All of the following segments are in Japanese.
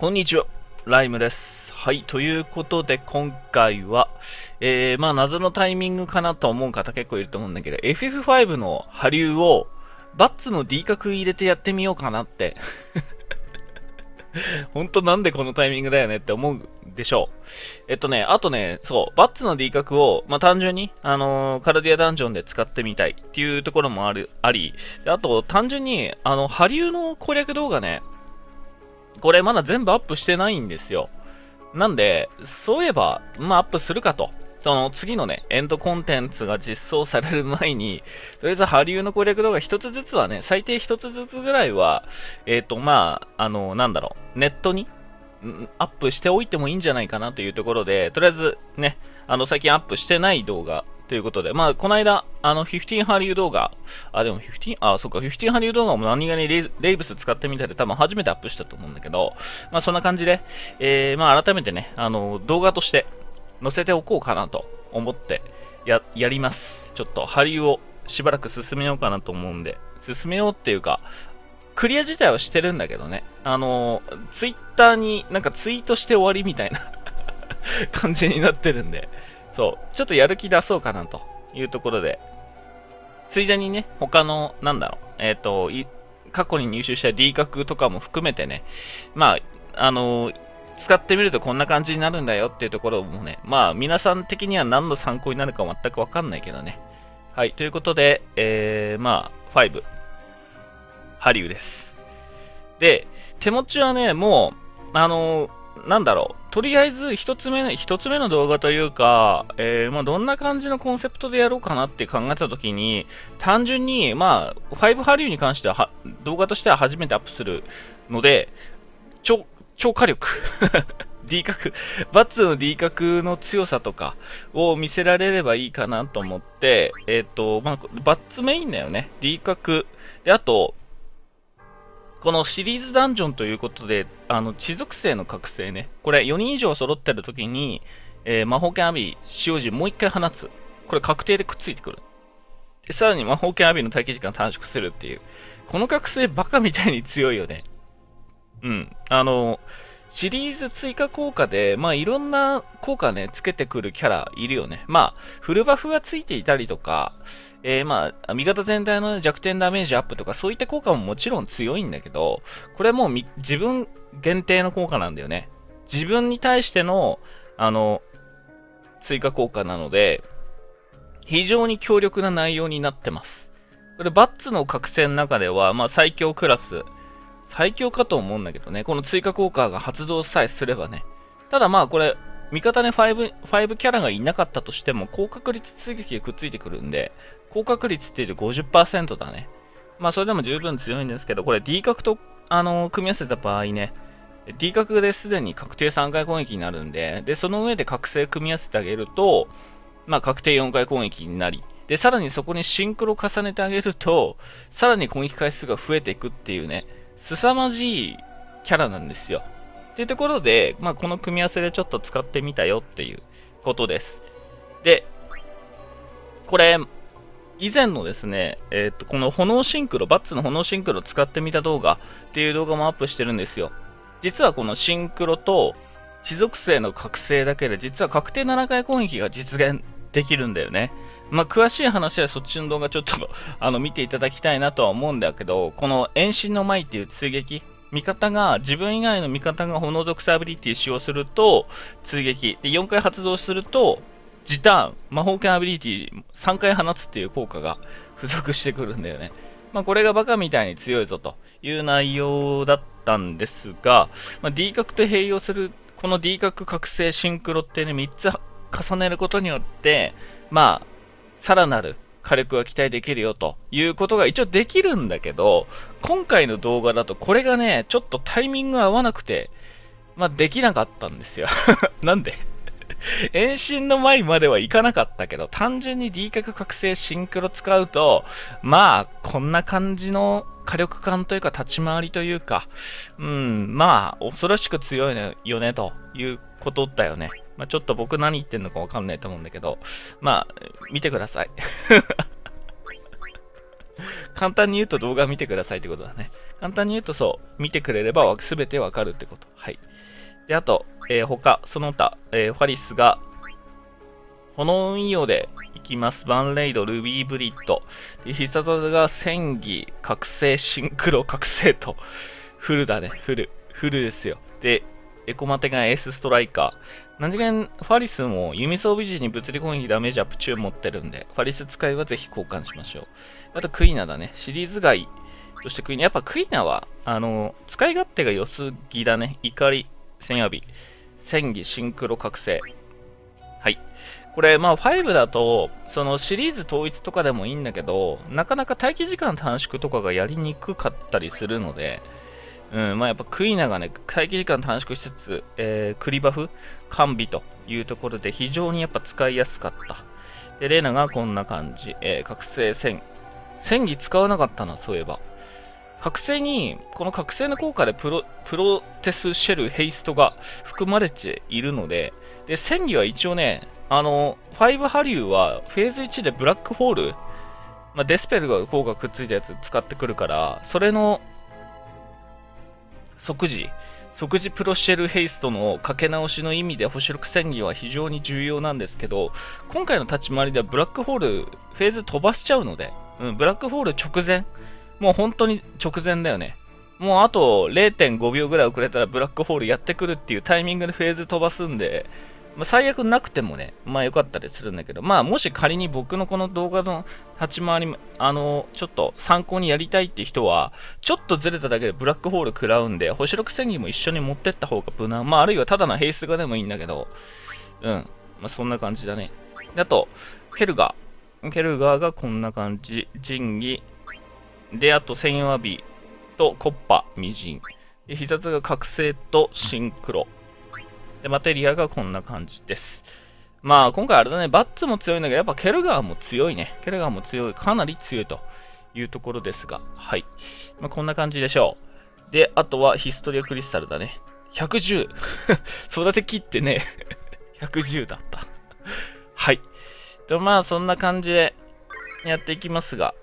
こんにちは、ライムです。はい、ということで今回は、謎のタイミングかなと思う方結構いると思うんだけど、FF5 の波竜をバッツの D 角入れてやってみようかなって。本当なんでこのタイミングだよねって思うでしょう。あとね、そう、バッツの D 角を、単純に、カルディアダンジョンで使ってみたいっていうところもあり、あと単純に、波竜の攻略動画ね、これまだ全部アップしてないんですよ。なんで、そういえば、アップするかと。その次のね、エンドコンテンツが実装される前に、とりあえず波竜の攻略動画一つずつはね、最低一つずつぐらいは、ネットにアップしておいてもいいんじゃないかなというところで、とりあえずね、最近アップしてない動画ということで、この間、15波竜動画、15波竜動画も何気にレイブス使ってみたで、多分初めてアップしたと思うんだけど、そんな感じで、改めてね、動画として載せておこうかなと思ってやります。ちょっと波竜をしばらく進めようかなと思うんで、進めようっていうか、クリア自体はしてるんだけどね、ツイッターになんかツイートして終わりみたいな感じになってるんで、そう、ちょっとやる気出そうかなというところで、ついでにね、他の、過去に入手した D 角とかも含めてね、使ってみるとこんな感じになるんだよっていうところもね、皆さん的には何の参考になるか全くわかんないけどね。はい、ということで、5、波竜です。で、手持ちはね、もう、とりあえず一つ目の動画というか、どんな感じのコンセプトでやろうかなって考えたときに、単純に、5波竜に関しては、動画としては初めてアップするので、超火力D 角、バッツの D 角の強さとかを見せられればいいかなと思って、バッツメインだよね。D 角。で、あと、このシリーズダンジョンということで、地属性の覚醒ね。これ4人以上揃ってる時に、魔法剣アビー、使用時もう一回放つ。これ確定でくっついてくる。でさらに魔法剣アビーの待機時間短縮するっていう。この覚醒バカみたいに強いよね。うん。シリーズ追加効果で、いろんな効果ね、つけてくるキャラいるよね。フルバフがついていたりとか、味方全体の弱点ダメージアップとか、そういった効果ももちろん強いんだけど、これはもう自分限定の効果なんだよね。自分に対しての、追加効果なので、非常に強力な内容になってます。これ、バッツの覚醒の中では、最強クラス、最強かと思うんだけどね、この追加効果が発動さえすればね。ただこれ、味方ね、5キャラがいなかったとしても、高確率追撃でくっついてくるんで、高確率っていうと 50% だね。それでも十分強いんですけど、これ D 角と、組み合わせた場合ね、D 角ですでに確定3回攻撃になるんで、で、その上で覚醒組み合わせてあげると、確定4回攻撃になり、で、さらにそこにシンクロ重ねてあげると、さらに攻撃回数が増えていくっていうね、凄まじいキャラなんですよ。っていうところで、この組み合わせでちょっと使ってみたよっていうことです。で、これ、以前のですね、この炎シンクロ、バッツの炎シンクロを使ってみた動画っていう動画もアップしてるんですよ。実はこのシンクロと、地属性の覚醒だけで、実は確定7回攻撃が実現できるんだよね。詳しい話はそっちの動画ちょっと見ていただきたいなとは思うんだけど、この遠心の舞っていう追撃、味方が、自分以外の味方が炎属性アビリティ使用すると追撃、で4回発動すると時短、魔法剣アビリティ3回放つっていう効果が付属してくるんだよね。これがバカみたいに強いぞという内容だったんですが、D 角と併用する、この D 角覚醒シンクロってね、3つ重ねることによって、さらなる火力が期待できるよということが一応できるんだけど、今回の動画だとこれがね、ちょっとタイミングが合わなくて、できなかったんですよ。なんで遠心の前まではいかなかったけど、単純に D 角覚醒シンクロ使うと、こんな感じの火力感というか立ち回りというか、恐ろしく強いよねということだよね。ちょっと僕何言ってんのかわかんないと思うんだけど、見てください。簡単に言うと動画見てくださいってことだね。簡単に言うとそう、見てくれれば全てわかるってこと。はい。で、あと、他、その他、ファリスが、炎運用でいきます。バンレイド、ルビーブリッド。で、必殺技が、戦技、覚醒、シンクロ、覚醒と、フルだね、フルですよ。で、エコマテがエースストライカー。何次元、ファリスも弓装備時に物理攻撃ダメージアップ中持ってるんで、ファリス使いはぜひ交換しましょう。あとクイナだね。シリーズ外としてクイナ。やっぱクイナは、使い勝手が良すぎだね。怒り、戦浴び、戦技、シンクロ、覚醒。はい。これ、まあ5だと、そのシリーズ統一とかでもいいんだけど、なかなか待機時間短縮とかがやりにくかったりするので、うん、まあやっぱクイナがね、待機時間短縮しつつ、クリバフ完備というところで非常にやっぱ使いやすかった。で、レーナがこんな感じ。覚醒戦。戦技使わなかったな、そういえば。覚醒に、この覚醒の効果でプロテスシェルヘイストが含まれているので、で、戦技は一応ね、5波竜はフェーズ1でブラックホール、まあ、デスペルが効果くっついたやつ使ってくるから、それの、即時プロシェルヘイストのかけ直しの意味で星6戦技は非常に重要なんですけど、今回の立ち回りではブラックホールフェーズ飛ばしちゃうので、うん、ブラックホール直前、もう本当に直前だよね。もうあと 0.5 秒ぐらい遅れたらブラックホールやってくるっていうタイミングでフェーズ飛ばすんで、まあ、最悪なくてもね、まあ良かったりするんだけど、まあもし仮に僕のこの動画の立ち回り、ちょっと参考にやりたいって人は、ちょっとずれただけでブラックホール食らうんで、星6戦技も一緒に持ってった方が無難。まああるいはただのヘイスがでもいいんだけど、うん。まあそんな感じだね。であと、ケルガーがこんな感じ。神技。で、あと、専用アビとコッパ、ミジン。で、必殺が覚醒とシンクロ。で、マテリアがこんな感じです。まあ、今回あれだね、バッツも強いんだけど、やっぱケルガーも強いね。ケルガーも強い。かなり強いというところですが、はい。まあ、こんな感じでしょう。で、あとはヒストリアクリスタルだね。110! 育て切ってね、110だった。はい。で、まあ、そんな感じでやっていきますが、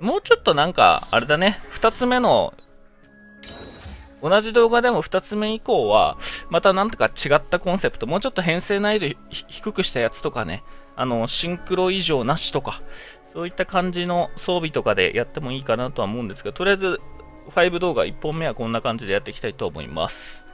もうちょっとなんか、あれだね、2つ目の、同じ動画でも2つ目以降は、またなんとか違ったコンセプト、もうちょっと編成難易度低くしたやつとかね、シンクロ異常なしとか、そういった感じの装備とかでやってもいいかなとは思うんですけど、とりあえず5動画1本目はこんな感じでやっていきたいと思います。